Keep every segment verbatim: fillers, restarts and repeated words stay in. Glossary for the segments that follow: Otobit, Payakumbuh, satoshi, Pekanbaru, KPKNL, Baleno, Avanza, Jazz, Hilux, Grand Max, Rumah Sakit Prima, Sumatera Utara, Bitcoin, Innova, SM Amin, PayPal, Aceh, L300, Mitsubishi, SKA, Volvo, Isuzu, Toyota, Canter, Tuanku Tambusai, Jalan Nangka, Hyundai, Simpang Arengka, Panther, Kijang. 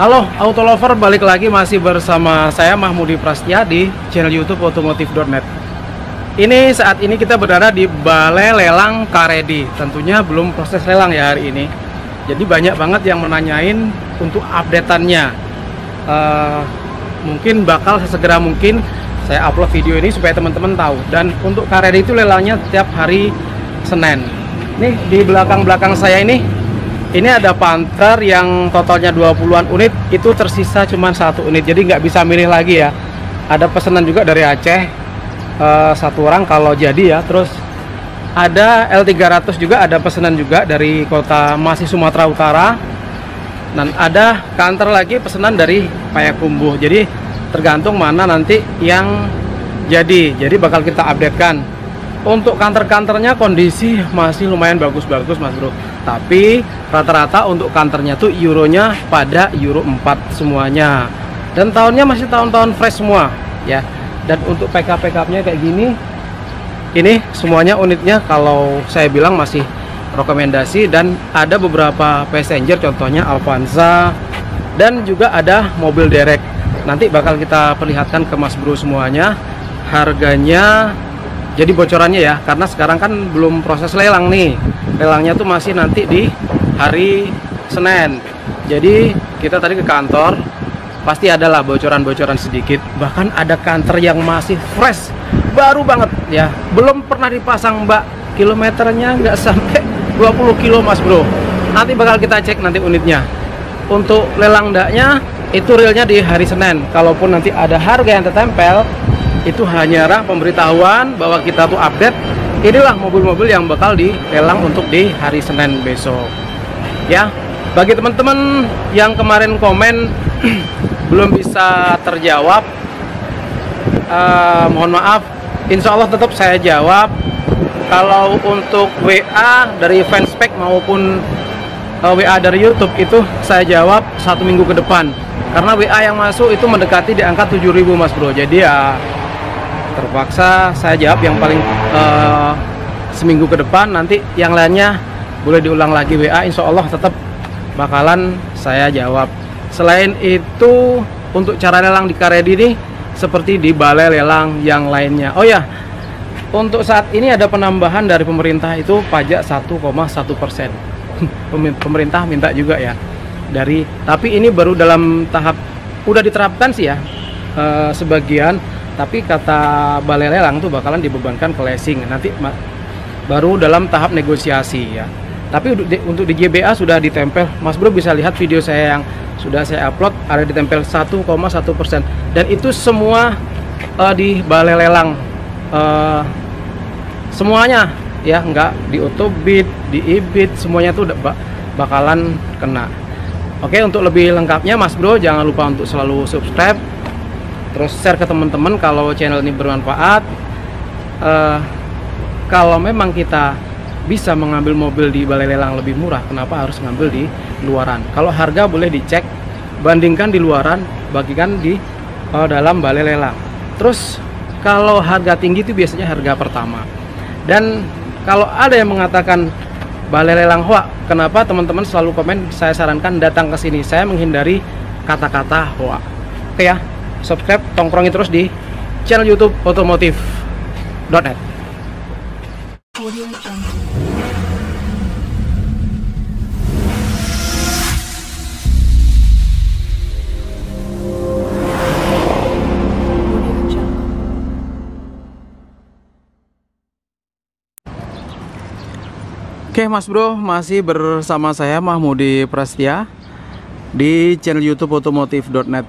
Halo Auto Lover, balik lagi masih bersama saya Mahmudi Prasetya di channel YouTube otomotif titik net. Ini saat ini kita berada di balai lelang Caready. Tentunya belum proses lelang ya hari ini. Jadi banyak banget yang menanyain untuk updateannya. Uh, mungkin bakal sesegera mungkin saya upload video ini supaya teman-teman tahu. Dan untuk Caready itu lelangnya setiap hari Senin. Nih di belakang-belakang saya ini. Ini ada Panther yang totalnya dua puluhan unit, itu tersisa cuma satu unit, jadi nggak bisa milih lagi ya. Ada pesanan juga dari Aceh, uh, satu orang kalau jadi ya. Terus ada L tiga ratus juga, ada pesanan juga dari kota masih Sumatera Utara. Dan ada Canter lagi pesanan dari Payakumbuh. Jadi tergantung mana nanti yang jadi, jadi bakal kita updatekan. Untuk Canter-Canternya kondisi masih lumayan bagus-bagus mas bro. Tapi rata-rata untuk kantornya tuh euronya pada euro empat semuanya. Dan tahunnya masih tahun-tahun fresh semua ya. Dan untuk P K P K-nya kayak gini. Ini semuanya unitnya kalau saya bilang masih rekomendasi. Dan ada beberapa passenger contohnya Avanza. Dan juga ada mobil derek. Nanti bakal kita perlihatkan ke mas bro semuanya. Harganya jadi bocorannya ya, karena sekarang kan belum proses lelang nih. Lelangnya tuh masih nanti di hari Senin. Jadi kita tadi ke kantor, pasti adalah bocoran-bocoran sedikit. Bahkan ada kantor yang masih fresh, baru banget ya. Belum pernah dipasang mbak, kilometernya nggak sampai dua puluh kilo mas bro. Nanti bakal kita cek nanti unitnya. Untuk lelang ndaknya, itu realnya di hari Senin. Kalaupun nanti ada harga yang tertempel, itu hanya pemberitahuan bahwa kita tuh update. Inilah mobil-mobil yang bakal dilelang untuk di hari Senin besok. Ya, bagi teman-teman yang kemarin komen belum bisa terjawab, uh, mohon maaf. Insya Allah tetap saya jawab. Kalau untuk W A dari Fanspec maupun uh, W A dari YouTube itu saya jawab satu minggu ke depan. Karena W A yang masuk itu mendekati di angka tujuh ribu mas bro. Jadi ya terpaksa saya jawab yang paling uh, seminggu ke depan. Nanti yang lainnya boleh diulang lagi W A, insya Allah tetap bakalan saya jawab. Selain itu untuk cara lelang di Caready ini seperti di balai lelang yang lainnya. Oh ya, untuk saat ini ada penambahan dari pemerintah itu pajak satu koma satu persen. Pemerintah minta juga ya dari, tapi ini baru dalam tahap udah diterapkan sih ya uh, sebagian. Tapi kata balai lelang tuh bakalan dibebankan ke leasing nanti baru dalam tahap negosiasi ya. Tapi untuk di J B A sudah ditempel, mas bro bisa lihat video saya yang sudah saya upload, ada ditempel satu koma satu persen. Dan itu semua uh, di balai lelang, uh, semuanya ya, nggak di Otobit, di Ibit, semuanya tuh bakalan kena. Oke, untuk lebih lengkapnya mas bro jangan lupa untuk selalu subscribe, terus share ke teman-teman kalau channel ini bermanfaat. Uh, kalau memang kita bisa mengambil mobil di balai lelang lebih murah, kenapa harus ngambil di luaran? Kalau harga boleh dicek, bandingkan di luaran, bagikan di uh, dalam balai lelang. Terus kalau harga tinggi itu biasanya harga pertama. Dan kalau ada yang mengatakan balai lelang hoak, kenapa teman-teman selalu komen? Saya sarankan datang ke sini. Saya menghindari kata-kata hoak. Oke ya. Subscribe, tongkrongi terus di channel YouTube otomotif titik net. Oke mas bro, masih bersama saya Mahmudi Prasetya di channel YouTube otomotif titik net.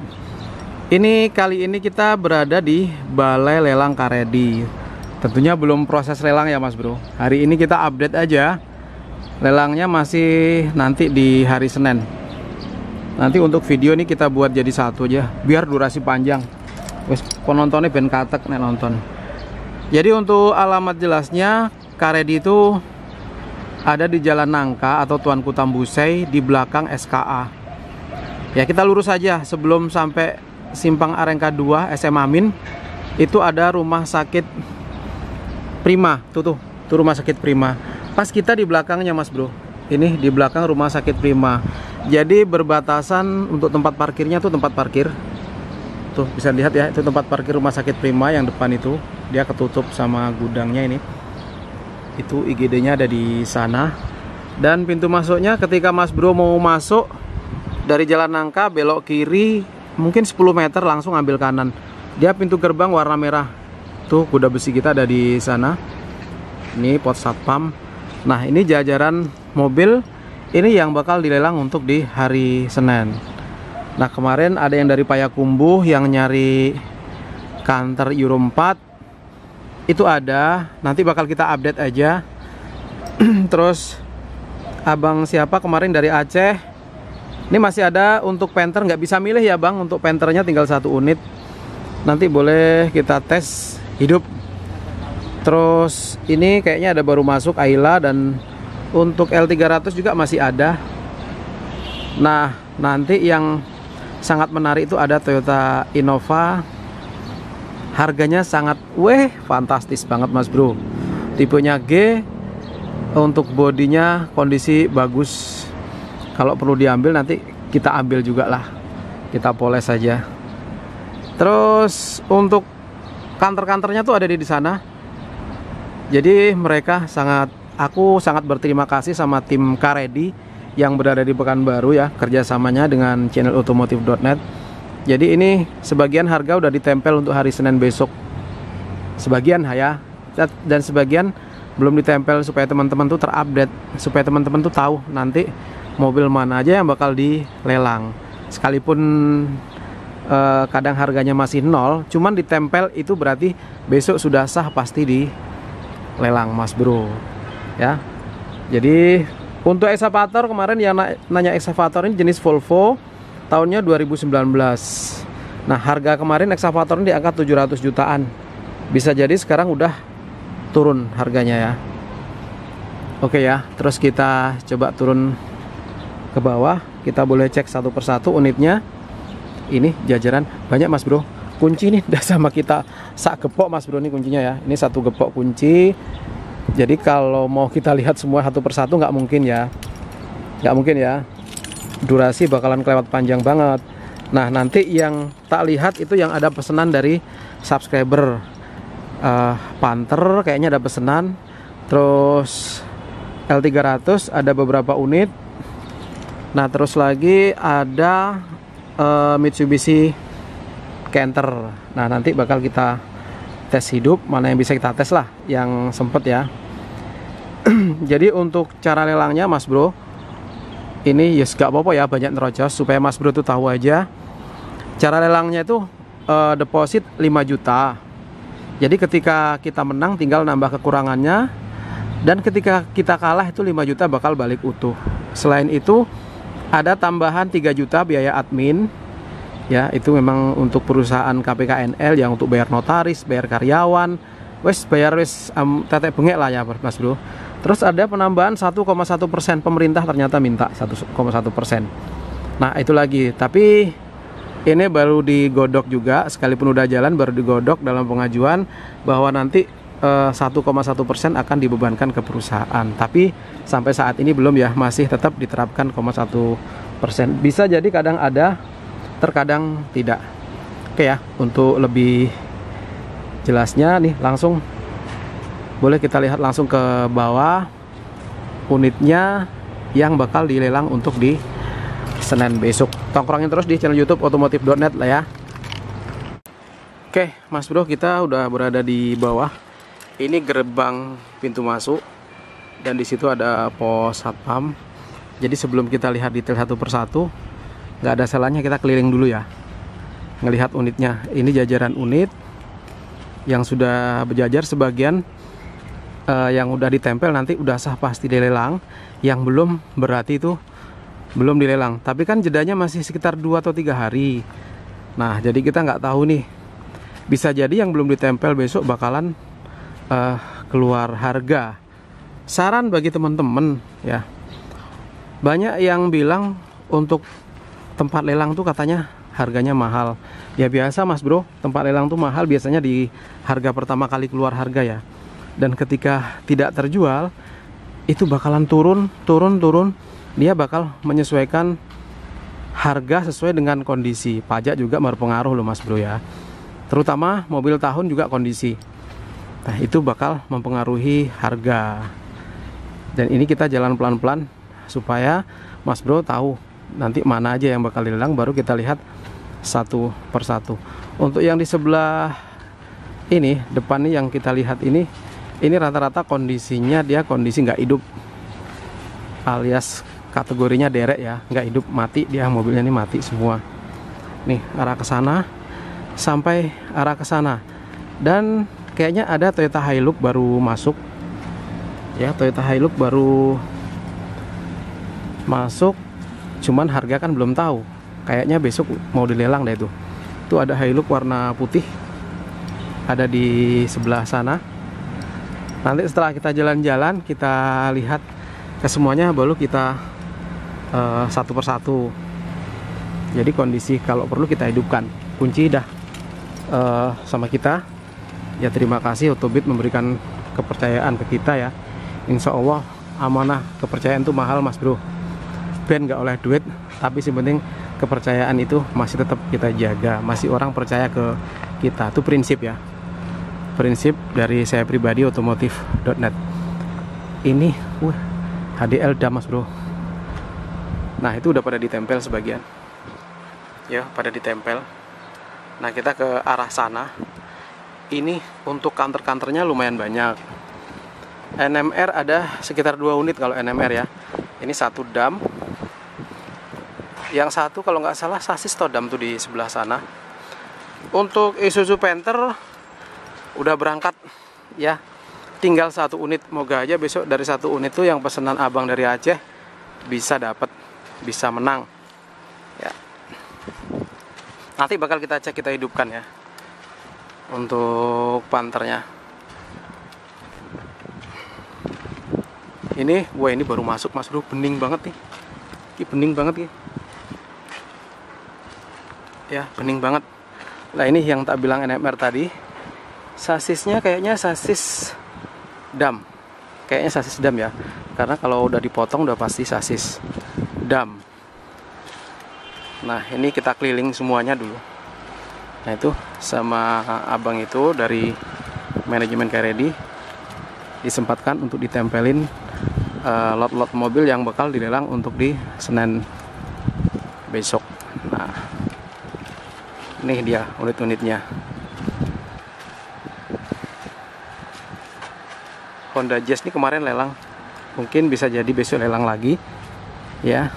Ini kali ini kita berada di balai lelang Caready. Tentunya belum proses lelang ya mas bro. Hari ini kita update aja. Lelangnya masih nanti di hari Senin. Nanti untuk video ini kita buat jadi satu aja, biar durasi panjang. Wes penontonnya ben katek nek nonton. Jadi untuk alamat jelasnya, Caready itu ada di Jalan Nangka atau Tuanku Tambusai di belakang S K A. Ya kita lurus aja sebelum sampai Simpang Arengka dua S M Amin. Itu ada Rumah Sakit Prima. Tuh tuh, tuh Rumah Sakit Prima. Pas kita di belakangnya mas bro. Ini di belakang Rumah Sakit Prima. Jadi berbatasan untuk tempat parkirnya tuh tempat parkir. Tuh bisa lihat ya, itu tempat parkir Rumah Sakit Prima yang depan itu. Dia ketutup sama gudangnya ini. Itu I G D-nya ada di sana. Dan pintu masuknya ketika Mas Bro mau masuk dari Jalan Nangka belok kiri mungkin sepuluh meter langsung ambil kanan. Dia pintu gerbang warna merah. Tuh kuda besi kita ada di sana. Ini pos satpam. Nah, ini jajaran mobil ini yang bakal dilelang untuk di hari Senin. Nah, kemarin ada yang dari Payakumbuh yang nyari Canter Euro empat. Itu ada, nanti bakal kita update aja. Terus abang siapa kemarin dari Aceh? Ini masih ada untuk Panther, nggak bisa milih ya Bang, untuk Panthernya tinggal satu unit. Nanti boleh kita tes hidup. Terus ini kayaknya ada baru masuk Ayla, dan untuk L tiga ratus juga masih ada. Nah, nanti yang sangat menarik itu ada Toyota Inova. Harganya sangat weh, fantastis banget Mas Bro. Tipenya G. Untuk bodinya kondisi bagus. Kalau perlu diambil nanti kita ambil juga lah. Kita poles saja. Terus untuk kantor-kantornya tuh ada di sana. Jadi mereka sangat, aku sangat berterima kasih sama tim Caready yang berada di Pekanbaru ya, kerjasamanya dengan channel otomotif titik net. Jadi ini sebagian harga udah ditempel untuk hari Senin besok. Sebagian ya, dan sebagian belum ditempel supaya teman-teman tuh terupdate, supaya teman-teman tuh tahu nanti mobil mana aja yang bakal dilelang. Sekalipun eh, kadang harganya masih nol, cuman ditempel itu berarti besok sudah sah pasti di lelang Mas Bro ya. Jadi untuk eksavator kemarin yang na nanya eksavator ini jenis Volvo tahunnya dua ribu sembilan belas. Nah, harga kemarin eksavator ini di angka tujuh ratus jutaan. Bisa jadi sekarang udah turun harganya ya. Oke ya, terus kita coba turun ke bawah, kita boleh cek satu persatu unitnya. Ini jajaran banyak Mas Bro. Kunci nih udah sama kita sak gepok Mas Bro, ini kuncinya ya. Ini satu gepok kunci. Jadi kalau mau kita lihat semua satu persatu nggak mungkin ya. Nggak mungkin ya. Durasi bakalan kelewat panjang banget. Nah, nanti yang tak lihat itu yang ada pesanan dari subscriber uh, Panther kayaknya ada pesanan. Terus L tiga ratus ada beberapa unit. Nah, terus lagi ada uh, Mitsubishi Canter. Nah, nanti bakal kita tes hidup, mana yang bisa kita tes lah yang sempet ya. Jadi untuk cara lelangnya Mas Bro, ini yes gak apa-apa ya, banyak nerocos supaya Mas Bro tuh tahu aja. Cara lelangnya itu uh, deposit lima juta. Jadi ketika kita menang tinggal nambah kekurangannya, dan ketika kita kalah itu lima juta bakal balik utuh. Selain itu ada tambahan tiga juta biaya admin. Ya, itu memang untuk perusahaan K P K N L yang untuk bayar notaris, bayar karyawan, wes bayar wes um, tetek bengek lah ya Mas Bro. Terus ada penambahan satu koma satu persen, pemerintah ternyata minta satu koma satu persen. Nah, itu lagi, tapi ini baru digodok juga, sekalipun udah jalan baru digodok dalam pengajuan bahwa nanti satu koma satu persen akan dibebankan ke perusahaan. Tapi sampai saat ini belum ya, masih tetap diterapkan nol koma satu persen. Bisa jadi kadang ada, terkadang tidak. Oke ya, untuk lebih jelasnya nih langsung boleh kita lihat langsung ke bawah unitnya yang bakal dilelang untuk di Senin besok. Tongkrongin terus di channel YouTube otomotif titik net lah ya. Oke Mas Bro, kita udah berada di bawah. Ini gerbang pintu masuk, dan disitu ada pos satpam. Jadi sebelum kita lihat detail satu persatu, nggak ada salahnya kita keliling dulu ya, ngelihat unitnya. Ini jajaran unit yang sudah berjajar, sebagian uh, yang udah ditempel nanti udah sah pasti dilelang. Yang belum berarti itu belum dilelang, tapi kan jedanya masih sekitar dua atau tiga hari. Nah, jadi kita nggak tahu nih, bisa jadi yang belum ditempel besok bakalan uh, keluar harga. Saran bagi teman-teman ya, banyak yang bilang untuk tempat lelang tuh katanya harganya mahal. Ya biasa Mas Bro, tempat lelang tuh mahal biasanya di harga pertama kali keluar harga ya. Dan ketika tidak terjual, itu bakalan turun, turun, turun. Dia bakal menyesuaikan harga sesuai dengan kondisi. Pajak juga berpengaruh loh Mas Bro ya. Terutama mobil tahun juga kondisi. Nah, itu bakal mempengaruhi harga. Dan ini kita jalan pelan-pelan supaya Mas Bro tahu nanti mana aja yang bakal dilelang, baru kita lihat satu persatu. Untuk yang di sebelah ini, depan nih yang kita lihat ini, ini rata-rata kondisinya dia kondisi nggak hidup, alias kategorinya derek ya, nggak hidup, mati dia, mobilnya ini mati semua. Nih arah ke sana sampai arah ke sana. Dan kayaknya ada Toyota Hilux baru masuk ya, Toyota Hilux baru masuk, cuman harga kan belum tahu. Kayaknya besok mau dilelang deh tuh. Tuh ada Hilux warna putih, ada di sebelah sana. Nanti setelah kita jalan-jalan, kita lihat ke semuanya, baru kita uh, satu persatu. Jadi kondisi kalau perlu kita hidupkan. Kunci dah uh, sama kita. Ya terima kasih Otobit memberikan kepercayaan ke kita ya. Insya Allah amanah, kepercayaan itu mahal Mas Bro. Ben nggak oleh duit, tapi sih penting kepercayaan itu masih tetap kita jaga. Masih orang percaya ke kita, itu prinsip ya. Prinsip dari saya pribadi otomotif titik net. Ini wah, H D L dah Mas Bro. Nah itu udah pada ditempel sebagian. Ya pada ditempel. Nah kita ke arah sana. Ini untuk kantor-kantornya lumayan banyak. N M R ada sekitar dua unit kalau N M R ya. Ini satu dam. Yang satu kalau nggak salah sasis todam tuh di sebelah sana. Untuk Isuzu Panther udah berangkat ya. Tinggal satu unit, moga aja besok dari satu unit tuh yang pesanan abang dari Aceh bisa dapat, bisa menang ya. Nanti bakal kita cek, kita hidupkan ya untuk panternya ini. Wah ini baru masuk Mas Bro, bening banget nih, ini bening banget nih ya, bening banget. Nah ini yang tak bilang N M R tadi, sasisnya kayaknya sasis dam, kayaknya sasis dam ya, karena kalau udah dipotong udah pasti sasis dam. Nah ini kita keliling semuanya dulu. Nah itu sama abang itu dari manajemen Caready disempatkan untuk ditempelin uh, lot-lot mobil yang bakal dilelang untuk di Senin besok. Nah ini dia unit-unitnya. Honda Jazz ini kemarin lelang, mungkin bisa jadi besok lelang lagi ya.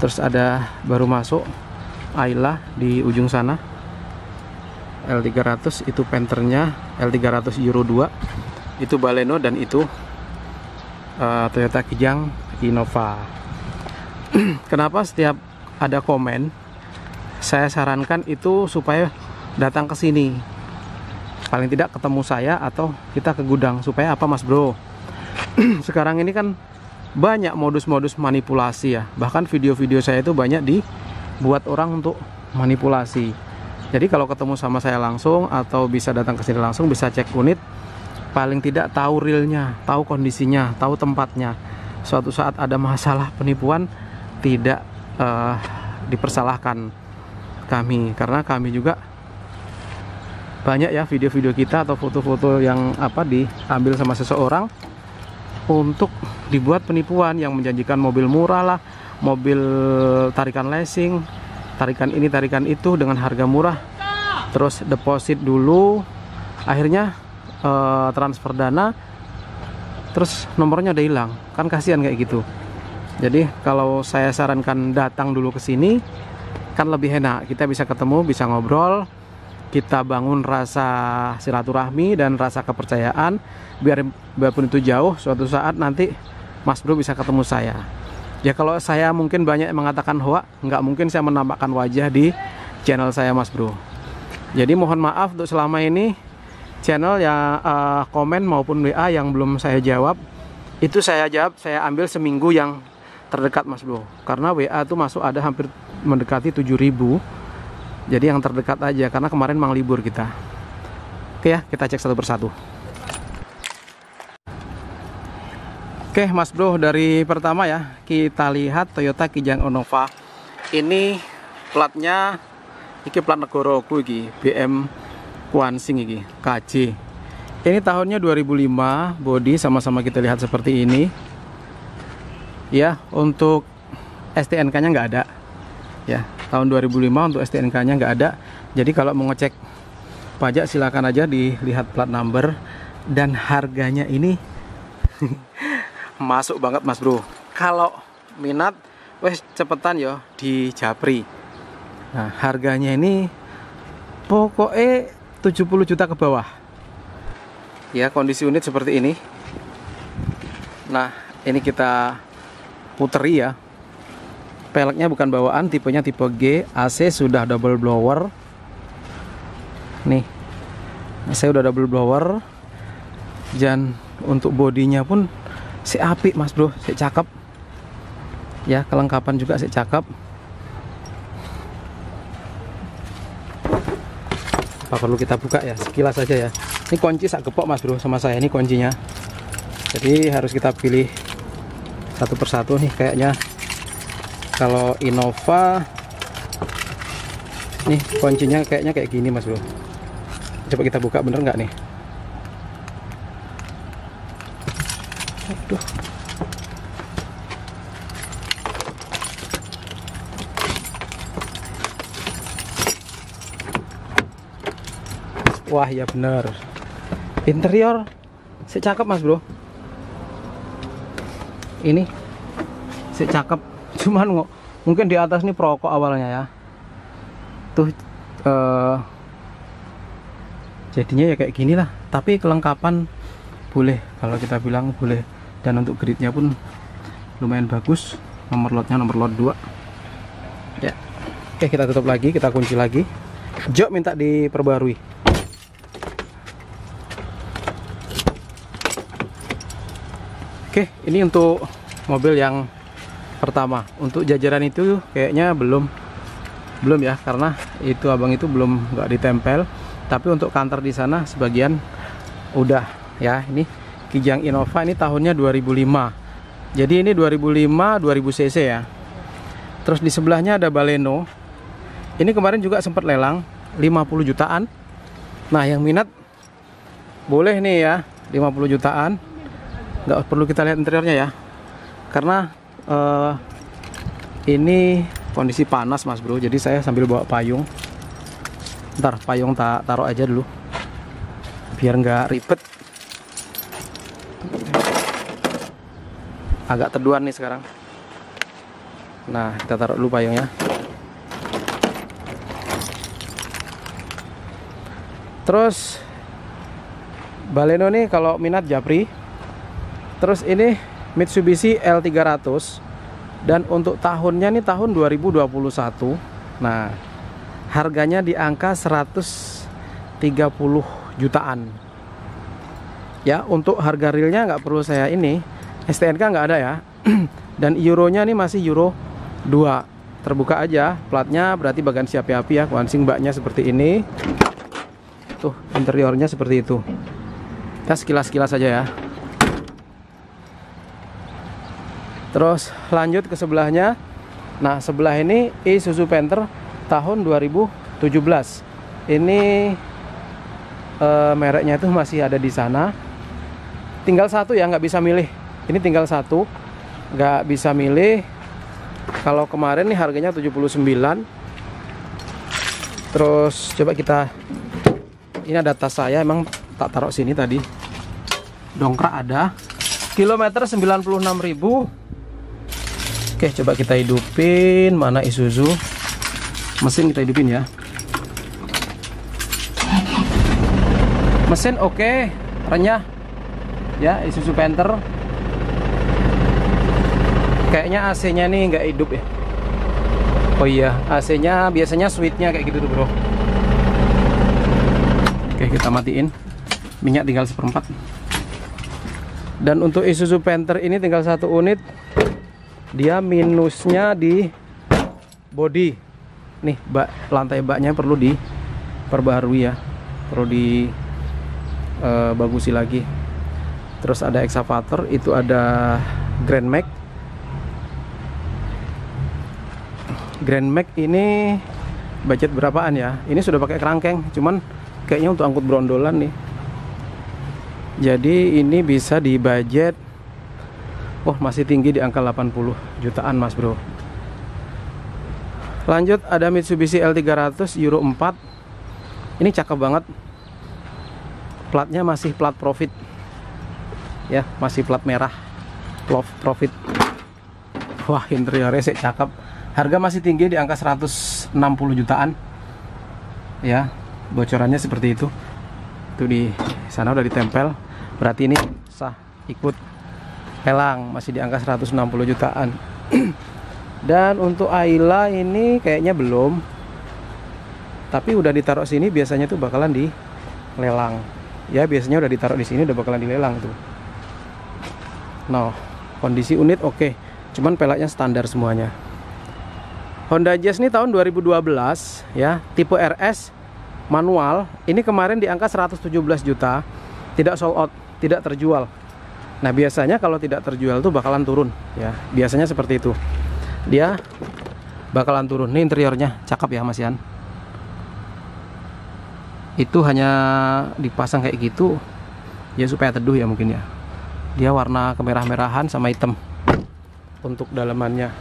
Terus ada baru masuk Ayla di ujung sana, L tiga ratus itu Panthernya, L tiga ratus Euro dua itu Baleno, dan itu uh, Toyota Kijang Inova. Kenapa setiap ada komen saya sarankan itu supaya datang ke sini, paling tidak ketemu saya atau kita ke gudang. Supaya apa Mas Bro? Sekarang ini kan banyak modus-modus manipulasi ya. Bahkan video-video saya itu banyak dibuat orang untuk manipulasi. Jadi kalau ketemu sama saya langsung atau bisa datang ke sini langsung, bisa cek unit, paling tidak tahu realnya, tahu kondisinya, tahu tempatnya. Suatu saat ada masalah penipuan tidak eh, dipersalahkan kami, karena kami juga banyak ya video-video kita atau foto-foto yang apa diambil sama seseorang untuk dibuat penipuan yang menjanjikan mobil murah lah, mobil tarikan leasing, tarikan ini tarikan itu dengan harga murah, terus deposit dulu, akhirnya e, transfer dana, terus nomornya udah hilang, kan kasihan kayak gitu. Jadi kalau saya sarankan datang dulu ke sini, kan lebih enak, kita bisa ketemu, bisa ngobrol, kita bangun rasa silaturahmi dan rasa kepercayaan. Biar biarpun itu jauh, suatu saat nanti Mas Bro bisa ketemu saya. Ya kalau saya mungkin banyak mengatakan hoa, nggak mungkin saya menampakkan wajah di channel saya Mas Bro. Jadi mohon maaf untuk selama ini channel ya, uh, komen maupun W A yang belum saya jawab, itu saya jawab, saya ambil seminggu yang terdekat Mas Bro. Karena W A itu masuk ada hampir mendekati tujuh ribu. Jadi yang terdekat aja, karena kemarin mang libur kita. Oke ya, kita cek satu persatu. Oke Mas Bro, dari pertama ya, kita lihat Toyota Kijang Innova. ini platnya iki plat negaraku iki B M Kuansing iki K J. Ini tahunnya dua ribu lima, bodi sama-sama kita lihat seperti ini. Ya, untuk S T N K-nya nggak ada. Ya, tahun dua ribu lima untuk S T N K-nya nggak ada. Jadi kalau mau ngecek pajak silakan aja dilihat plat number dan harganya ini masuk banget, Mas Bro. Kalau minat wes cepetan yo di Japri. Nah, harganya ini pokoknya tujuh puluh juta ke bawah. Ya, kondisi unit seperti ini. Nah, ini kita puteri ya. Peleknya bukan bawaan, tipenya tipe G, A C sudah double blower. Nih, saya udah double blower. Dan untuk bodinya pun si apik, Mas Bro, si cakep. Ya, kelengkapan juga si cakep. Apa perlu kita buka ya? Sekilas saja ya. Ini kunci sak gepok, Mas Bro, sama saya ini kuncinya. Jadi harus kita pilih satu persatu nih kayaknya. Kalau Inova nih kuncinya kayaknya kayak gini, Mas Bro. Coba kita buka, bener nggak nih? Aduh. Wah, ya bener. Interior si cakep, Mas Bro. Ini si cakep, cuman mungkin di atas nih perokok awalnya ya tuh, eh, jadinya ya kayak gini lah, tapi kelengkapan boleh kalau kita bilang boleh. Dan untuk gridnya pun lumayan bagus, nomor lotnya nomor lot dua ya. Oke, kita tutup lagi, kita kunci lagi. Jok minta diperbarui. Oke, ini untuk mobil yang pertama. Untuk jajaran itu kayaknya belum belum ya, karena itu abang itu belum nggak ditempel. Tapi untuk kantor di sana sebagian udah ya. Ini Kijang Innova, ini tahunnya dua ribu lima. Jadi ini dua ribu lima, dua ribu cc ya. Terus di sebelahnya ada Baleno. Ini kemarin juga sempat lelang lima puluh jutaan. Nah, yang minat boleh nih ya, lima puluh jutaan. Nggak perlu kita lihat interiornya ya, karena uh, ini kondisi panas, Mas Bro. Jadi saya sambil bawa payung. Ntar payung tak taruh aja dulu biar nggak ribet. Agak teduhan nih sekarang. Nah, kita taruh dulu payungnya. Terus Baleno nih kalau minat Japri. Terus ini Mitsubishi L tiga ratus. Dan untuk tahunnya nih tahun dua ribu dua puluh satu. Nah, harganya di angka seratus tiga puluh jutaan. Ya, untuk harga realnya nggak perlu saya ini, S T N K nggak ada ya. Dan euronya nih masih euro dua. Terbuka aja, platnya berarti bagan siap api ya. Kuansing baknya seperti ini. Tuh, interiornya seperti itu. Kita sekilas-sekilas aja ya. Terus lanjut ke sebelahnya. Nah, sebelah ini Isuzu Panther tahun dua ribu tujuh belas. Ini e, mereknya itu masih ada di sana. Tinggal satu ya, nggak bisa milih. Ini tinggal satu, nggak bisa milih. Kalau kemarin nih harganya tujuh puluh sembilan. Terus coba kita, ini ada tas saya, emang tak taruh sini tadi. Dongkrak ada. Kilometer sembilan puluh enam ribu. Oke, coba kita hidupin. Mana Isuzu? Mesin kita hidupin ya. Mesin oke, okay, renyah. Ya, Isuzu Panther. Kayaknya A C-nya nih nggak hidup ya. Oh iya, A C-nya biasanya switch-nya kayak gitu tuh, Bro. Oke, kita matiin. Minyak tinggal seperempat. Dan untuk Isuzu Panther ini tinggal satu unit. Dia minusnya di body. Nih, bak, lantai baknya perlu diperbarui ya. Perlu di e, bagusi lagi. Terus ada eksavator, itu ada Grand Max. Grand Max ini budget berapaan ya? Ini sudah pakai kerangkeng, cuman kayaknya untuk angkut brondolan nih. Jadi ini bisa di budget, oh masih tinggi di angka delapan puluh jutaan mas bro. Lanjut ada Mitsubishi L tiga ratus Euro empat. Ini cakep banget. Platnya masih plat profit ya, masih plat merah profit. Wah interiornya sih cakep. Harga masih tinggi di angka seratus enam puluh jutaan ya. Bocorannya seperti itu. Itu di sana udah ditempel. Berarti ini sah ikut lelang, masih di angka seratus enam puluh jutaan. Dan untuk Ayla ini kayaknya belum, tapi udah ditaruh sini biasanya tuh bakalan dilelang ya, biasanya udah ditaruh di sini udah bakalan dilelang tuh. Nah kondisi unit oke, okay. Cuman pelaknya standar semuanya. Honda Jazz ini tahun dua ribu dua belas ya, tipe R S manual. Ini kemarin di angka seratus tujuh belas juta, tidak sold out, tidak terjual. Nah biasanya kalau tidak terjual tuh bakalan turun ya, biasanya seperti itu, dia bakalan turun. Nih interiornya cakep ya mas Yan. Itu hanya dipasang kayak gitu ya supaya teduh ya mungkin ya. Dia warna kemerah-merahan sama hitam untuk dalamannya.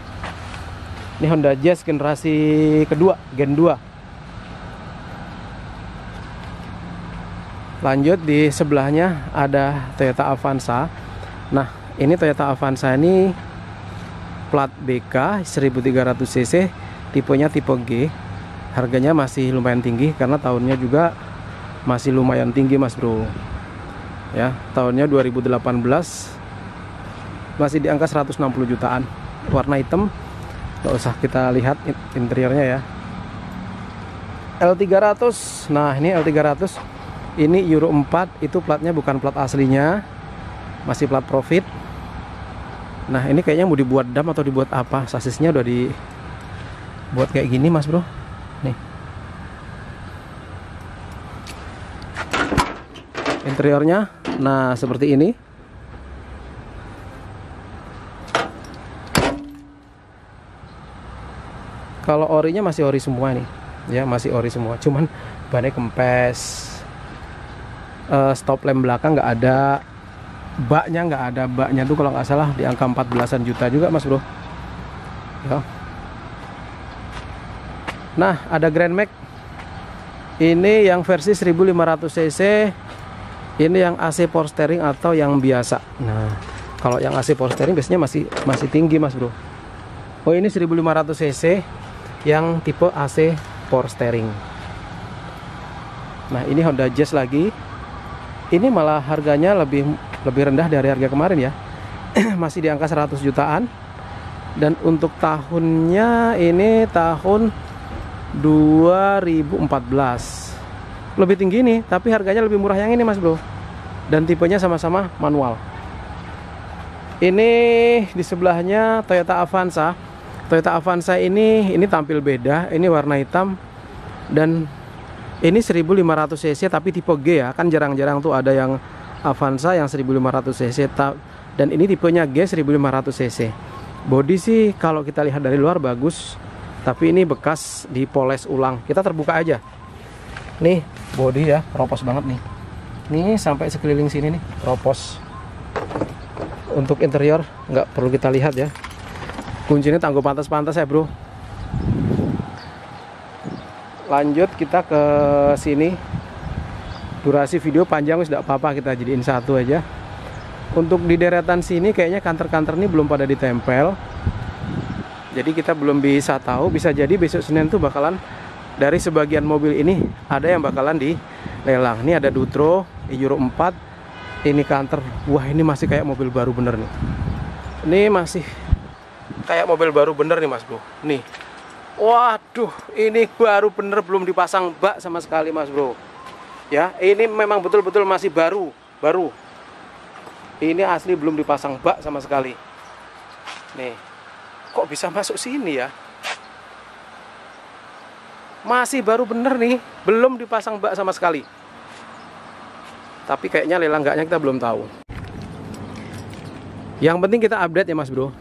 Ini Honda Jazz generasi kedua, gen dua. Lanjut di sebelahnya ada Toyota Avanza. Nah ini Toyota Avanza ini plat B K seribu tiga ratus cc, tipenya tipe G. Harganya masih lumayan tinggi karena tahunnya juga masih lumayan tinggi mas bro ya. Tahunnya dua ribu delapan belas, masih di angka seratus enam puluh jutaan. Warna hitam, gak usah kita lihat interiornya ya. L tiga ratus, nah ini L tiga ratus ini Euro empat, itu platnya bukan plat aslinya, masih plat profit. Nah ini kayaknya mau dibuat dam atau dibuat apa, sasisnya udah dibuat kayak gini mas bro. Nih interiornya, nah seperti ini. Kalau orinya masih ori semua nih ya, masih ori semua, cuman bannya kempes. uh, Stop lamp belakang nggak ada, baknya nggak ada. Baknya tuh kalau nggak salah di angka empat belasan juta juga mas bro ya. Nah ada Grand Max, ini yang versi seribu lima ratus cc. Ini yang A C power steering atau yang biasa. Nah kalau yang A C power steering biasanya masih masih tinggi mas bro. Oh ini seribu lima ratus cc yang tipe A C power steering. Nah ini Honda Jazz lagi. Ini malah harganya lebih lebih rendah dari harga kemarin ya. Masih di angka seratus jutaan. Dan untuk tahunnya ini tahun dua ribu empat belas. Lebih tinggi nih, tapi harganya lebih murah yang ini mas bro. Dan tipenya sama-sama manual. Ini di sebelahnya Toyota Avanza. Toyota Avanza ini ini tampil beda, ini warna hitam. Dan ini seribu lima ratus cc tapi tipe G ya. Kan jarang-jarang tuh ada yang Avanza yang seribu lima ratus cc, dan ini tipenya G seribu lima ratus cc. Bodi sih kalau kita lihat dari luar bagus, tapi ini bekas dipoles ulang. Kita terbuka aja. Nih bodi ya, ropos banget nih. Nih sampai sekeliling sini nih ropos. Untuk interior nggak perlu kita lihat ya. Kuncinya tangguh pantas-pantas ya bro. Lanjut kita ke sini. Durasi video panjang wis enggak apa-apa, kita jadiin satu aja. Untuk di deretan sini kayaknya kantor-kantor ini belum pada ditempel. Jadi kita belum bisa tahu, bisa jadi besok Senin tuh bakalan dari sebagian mobil ini ada yang bakalan dilelang. Ini ada Dutro Euro empat. Ini Canter. Wah, ini masih kayak mobil baru bener nih. Ini masih kayak mobil baru bener nih, Mas Bro. Nih. Waduh, ini baru bener belum dipasang bak sama sekali, Mas Bro. Ya, ini memang betul-betul masih baru, baru. Ini asli belum dipasang bak sama sekali. Nih, kok bisa masuk sini ya? Masih baru bener nih, belum dipasang bak sama sekali. Tapi kayaknya lelang enggaknya kita belum tahu. Yang penting kita update ya Mas Bro.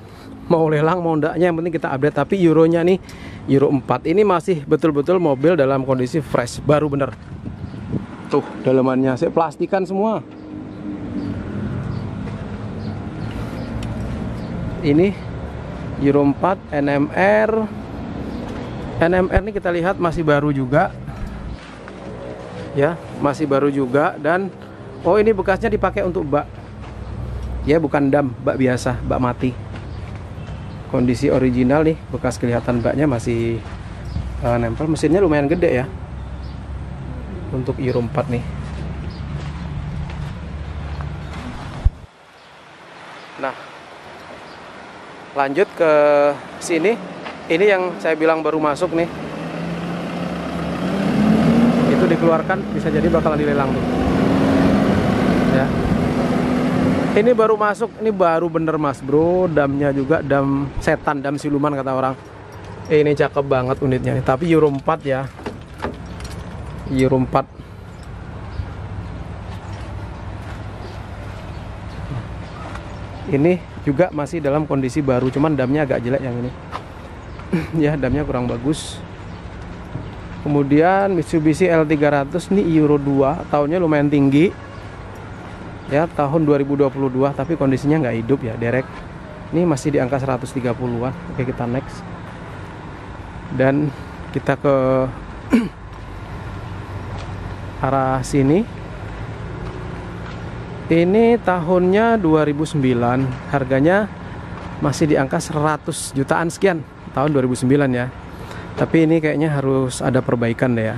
Mau lelang mau enggaknya yang penting kita update. Tapi euronya nih Euro empat. Ini masih betul-betul mobil dalam kondisi fresh, baru bener. Tuh dalamannya, saya plastikan semua. Ini Euro empat N M R. N M R ini kita lihat masih baru juga. Ya, masih baru juga. Dan oh, ini bekasnya dipakai untuk bak. Ya, bukan dam, bak biasa, bak mati. Kondisi original nih, bekas kelihatan baknya masih uh, nempel. Mesinnya lumayan gede ya untuk Euro empat nih. Nah, lanjut ke sini. Ini yang saya bilang baru masuk nih. Itu dikeluarkan, bisa jadi bakalan dilelang tuh. Ya. Ini baru masuk, ini baru bener mas bro. Damnya juga dam setan, dam siluman kata orang. Eh, ini cakep banget unitnya nih. Tapi Euro empat ya. Euro empat. Ini juga masih dalam kondisi baru, cuman damnya agak jelek yang ini. Ya, damnya kurang bagus. Kemudian Mitsubishi L tiga ratus ini Euro dua, tahunnya lumayan tinggi. Ya, tahun dua ribu dua puluh dua, tapi kondisinya nggak hidup ya, derek. Ini masih di angka seratus tiga puluhan. Oke, kita next. Dan kita ke arah sini. Ini tahunnya dua ribu sembilan, harganya masih di angka seratus jutaan sekian, tahun dua ribu sembilan ya. Tapi ini kayaknya harus ada perbaikan deh ya.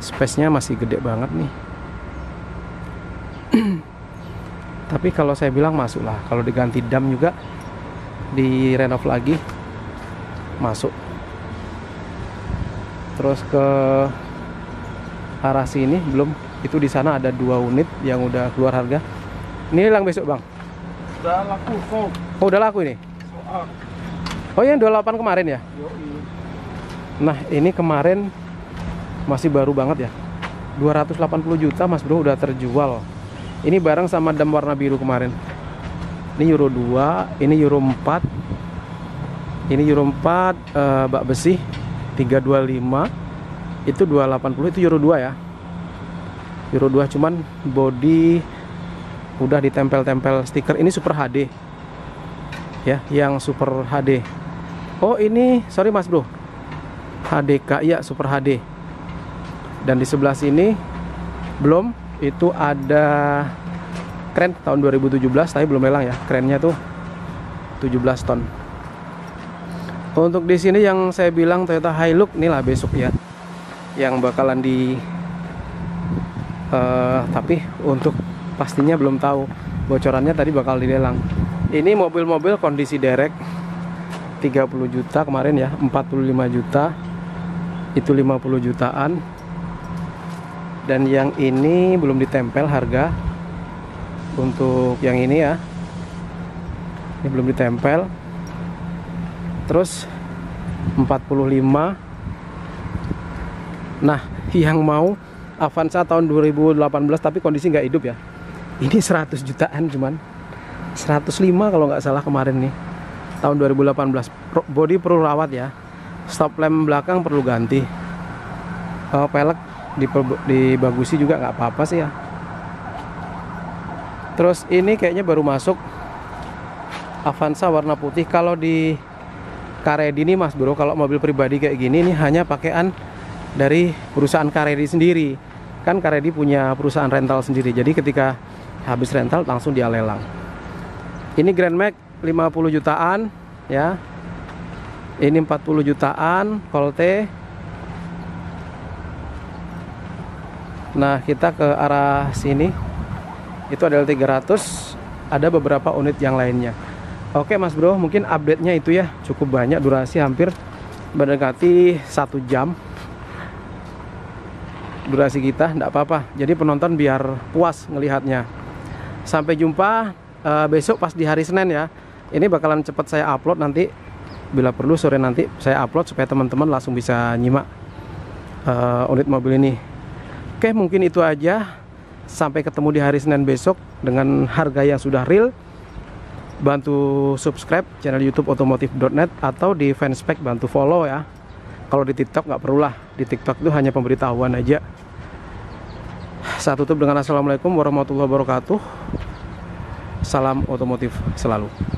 Space-nya masih gede banget nih. Tapi kalau saya bilang masuk lah, kalau diganti dam juga, direnov lagi, masuk. Terus ke arah sini belum, itu di sana ada dua unit yang udah keluar harga. Ini hilang besok bang? Udah laku kok. Oh udah laku ini? Soal. Oh yang dua puluh delapan kemarin ya? Yoi. Nah ini kemarin masih baru banget ya, dua ratus delapan puluh juta mas bro udah terjual. Ini bareng sama dam warna biru kemarin. Ini Euro dua, ini Euro empat. Ini Euro empat eh, bak besi tiga dua lima. Itu dua ratus delapan puluh, itu Euro dua ya. Euro dua cuman body udah ditempel-tempel stiker. Ini Super H D ya, yang Super H D. Oh ini, sorry mas bro, H D K, ya Super H D. Dan di sebelah sini belum, itu ada kren tahun dua ribu tujuh belas, tapi belum lelang ya. Kerennya tuh tujuh belas ton. Untuk di sini yang saya bilang Toyota Hilux, inilah besok ya yang bakalan di Uh, tapi untuk pastinya belum tahu, bocorannya tadi bakal dilelang. Ini mobil-mobil kondisi derek tiga puluh juta kemarin ya, empat puluh lima juta, itu lima puluh jutaan. Dan yang ini belum ditempel harga. Untuk yang ini ya, ini belum ditempel. Terus empat puluh lima. Nah yang mau Avanza tahun dua ribu delapan belas tapi kondisi nggak hidup ya. Ini seratus jutaan cuman, seratus lima kalau nggak salah kemarin nih, tahun dua ribu delapan belas. Bodi perlu rawat ya, stop lamp belakang perlu ganti, uh, pelek dibagusi juga nggak apa-apa sih ya. Terus ini kayaknya baru masuk Avanza warna putih. Kalau di Caready ini mas bro, kalau mobil pribadi kayak gini ini hanya pakaian dari perusahaan Caready sendiri. Kan Caready punya perusahaan rental sendiri, jadi ketika habis rental langsung dia lelang. Ini Grand Max lima puluh jutaan ya. Ini empat puluh jutaan Colte. Nah kita ke arah sini, itu adalah L tiga ratus. Ada beberapa unit yang lainnya. Oke mas bro, mungkin update-nya itu ya. Cukup banyak, durasi hampir mendekati satu jam durasi kita, enggak apa-apa. Jadi penonton biar puas ngelihatnya. Sampai jumpa uh, besok pas di hari Senin ya. Ini bakalan cepat saya upload nanti, bila perlu sore nanti saya upload supaya teman-teman langsung bisa nyimak uh, unit mobil ini. Oke, mungkin itu aja. Sampai ketemu di hari Senin besok dengan harga yang sudah real. Bantu subscribe channel YouTube Otomotif titik net atau di Fanspec bantu follow ya. Kalau di TikTok nggak perlulah, di TikTok itu hanya pemberitahuan aja. Saya tutup dengan assalamualaikum warahmatullahi wabarakatuh. Salam otomotif selalu.